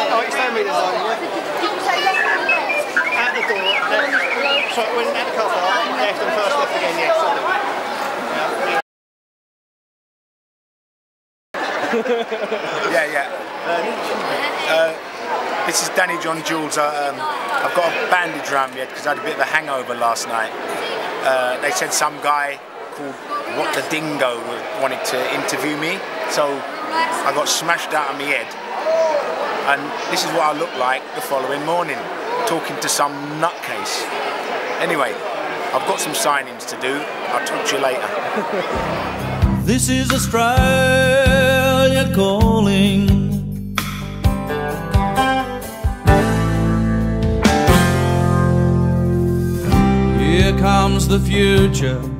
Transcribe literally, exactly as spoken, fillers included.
Oh, it's ten metres long, yeah. Did you say left and left? At the door, left. Sorry, when at the car park, left and first left again, yes. Yeah, yeah. yeah, yeah. Uh, this is Danny John Jules. Uh, um, I've got a bandage around my head because I had a bit of a hangover last night. Uh, they said some guy called What the Dingo wanted to interview me, so I got smashed out of my head. And this is what I looked like the following morning, talking to some nutcase. Anyway, I've got some signings to do. I'll talk to you later. This is Australia calling. Here comes the future.